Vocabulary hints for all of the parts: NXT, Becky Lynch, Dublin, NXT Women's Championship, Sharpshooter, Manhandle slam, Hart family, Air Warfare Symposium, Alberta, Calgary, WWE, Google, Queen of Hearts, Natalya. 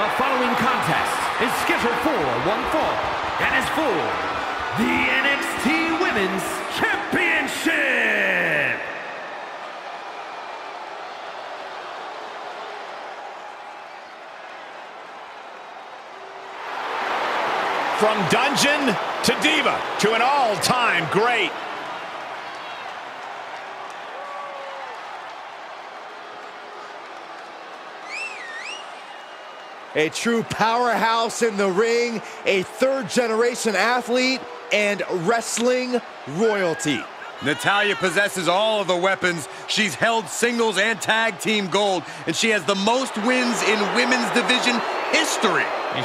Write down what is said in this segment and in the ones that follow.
The following contest is scheduled for one fall and is for the NXT Women's Championship. From Dungeon to Diva to an all-time great. A true powerhouse in the ring, a third-generation athlete, and wrestling royalty. Natalya possesses all of the weapons. She's held singles and tag team gold, and she has the most wins in women's division history.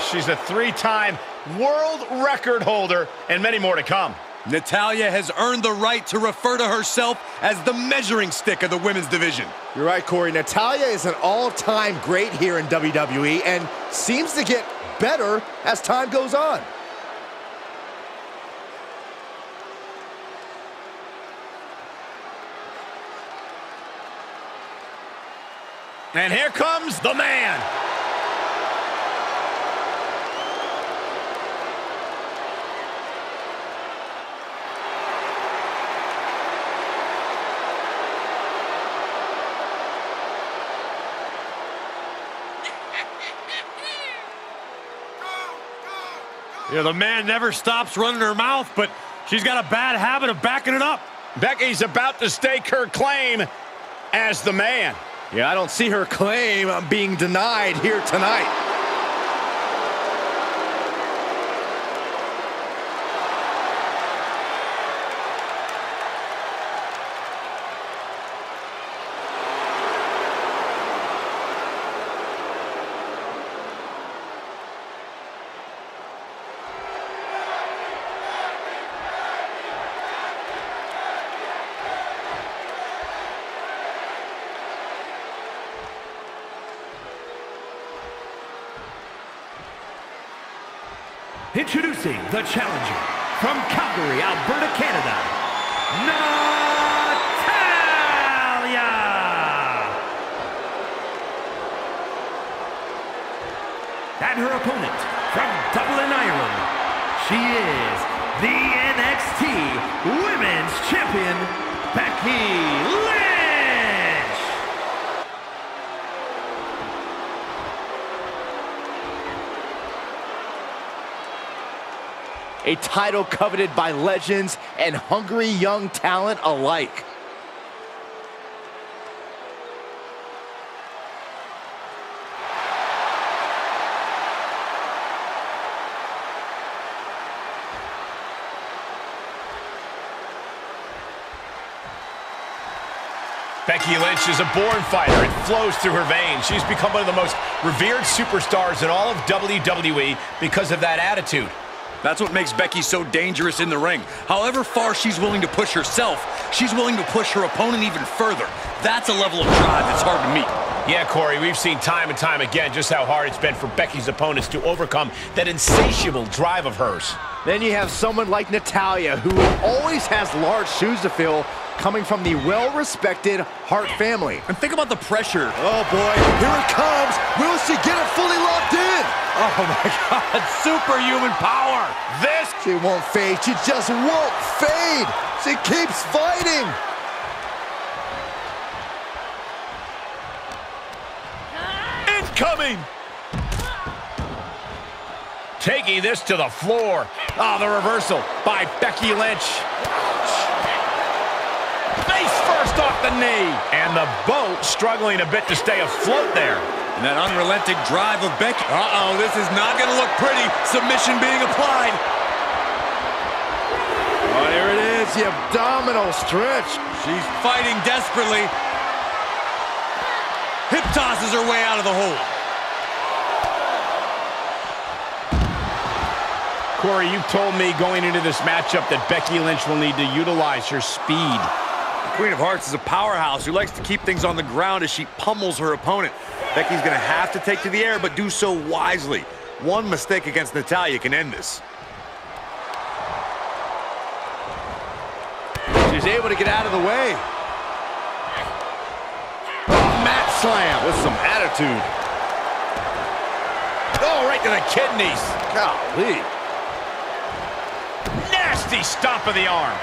She's a three-time world record holder, and many more to come. Natalya has earned the right to refer to herself as the measuring stick of the women's division. You're right, Corey. Natalya is an all-time great here in WWE and seems to get better as time goes on. And here comes the man. Yeah, the man never stops running her mouth, but she's got a bad habit of backing it up. Becky's about to stake her claim as the man. Yeah, I don't see her claim being denied here tonight. Introducing the challenger from Calgary, Alberta, Canada, Natalya! And her opponent from Dublin, Ireland, she is the NXT Women's Champion, Becky Lynch! A title coveted by legends and hungry young talent alike. Becky Lynch is a born fighter. It flows through her veins. She's become one of the most revered superstars in all of WWE because of that attitude. That's what makes Becky so dangerous in the ring. However far she's willing to push herself, she's willing to push her opponent even further. That's a level of drive that's hard to meet. Yeah, Corey, we've seen time and time again just how hard it's been for Becky's opponents to overcome that insatiable drive of hers. Then you have someone like Natalya, who always has large shoes to fill, coming from the well-respected Hart family. And think about the pressure. Oh, boy, here it comes. Will she get it fully locked in? Oh, my God, superhuman power. This. She won't fade. She just won't fade. She keeps fighting. Incoming. Taking this to the floor. Oh, the reversal by Becky Lynch. Off the knee, and the boat struggling a bit to stay afloat there. And that unrelenting drive of Becky. Uh-oh, this is not going to look pretty. Submission being applied. Oh, there it is, the abdominal stretch. She's fighting desperately. Hip tosses her way out of the hole. Corey, you told me going into this matchup that Becky Lynch will need to utilize her speed. Queen of Hearts is a powerhouse who likes to keep things on the ground as she pummels her opponent. Becky's going to have to take to the air, but do so wisely. One mistake against Natalya can end this. She's able to get out of the way. Manhandle slam with some attitude. Oh, right to the kidneys. Golly. Nasty stomp of the arm.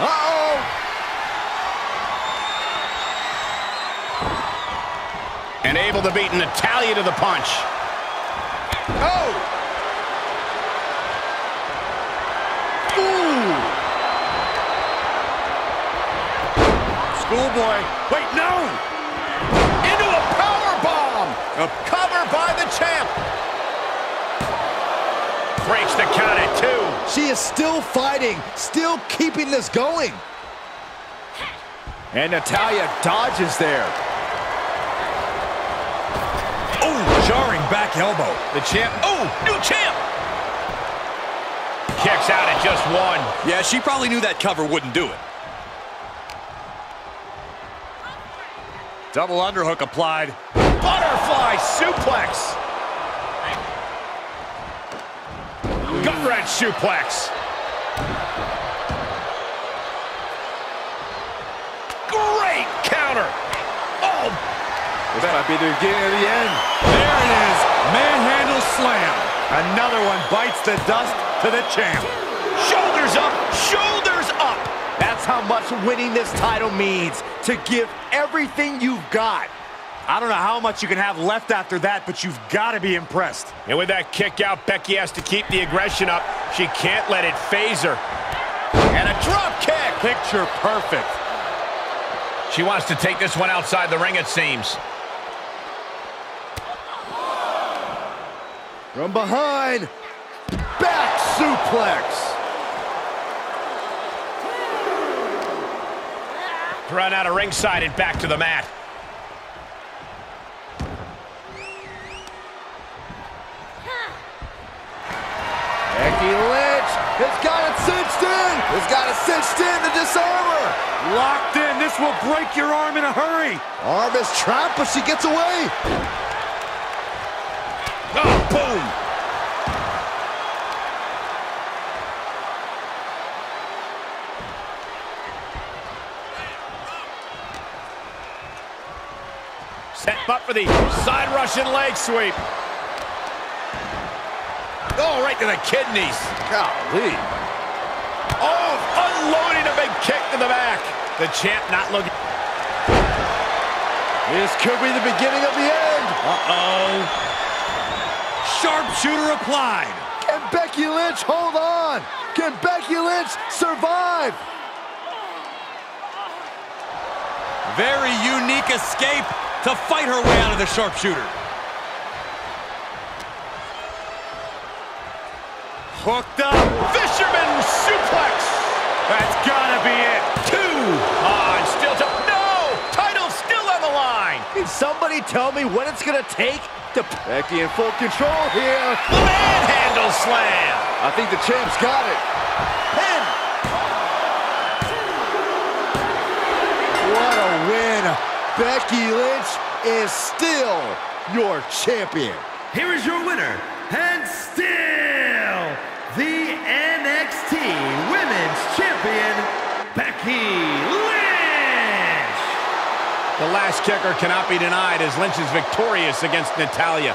Uh-oh. And able to beat Natalya to the punch. Oh! Ooh! Schoolboy. Wait, no! Into a powerbomb! A cover by the champ! Breaks the count at two. She is still fighting, still keeping this going. And Natalya dodges there. Oh, jarring back elbow. The champ. Oh, new champ. Kicks out at just one. Yeah, she probably knew that cover wouldn't do it. Double underhook applied. Butterfly suplex. Gut wrench suplex. Great counter. Oh. This might be the beginning of the end. There it is. Manhandle slam. Another one bites the dust to the champ. Shoulders up. Shoulders up. That's how much winning this title means. To give everything you've got. I don't know how much you can have left after that, but you've got to be impressed. And with that kick out, Becky has to keep the aggression up. She can't let it phase her. And a drop kick. Picture perfect. She wants to take this one outside the ring, it seems. From behind, back suplex. Thrown out of ringside and back to the mat. Becky Lynch has got it cinched in. Has got it cinched in to disarm her. Locked in. This will break your arm in a hurry. Arm is trapped, but she gets away. Oh, boom! Set up for the side Russian leg sweep. Oh, right to the kidneys. Golly. Oh, unloading a big kick to the back. The champ not looking. This could be the beginning of the end. Uh-oh. Sharpshooter applied. Can Becky Lynch hold on? Can Becky Lynch survive? Very unique escape to fight her way out of the sharpshooter. Hooked up. Fisherman suplex. That's gotta be it. Two. On still to. No. Title still on the line. Can somebody tell me what it's gonna take? Becky in full control here. The manhandle slam. I think the champ's got it. Pin. What a win. Becky Lynch is still your champion. Here is your winner, and still the NXT Women's Champion, Becky Lynch. The last kicker cannot be denied as Lynch is victorious against Natalya.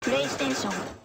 PlayStation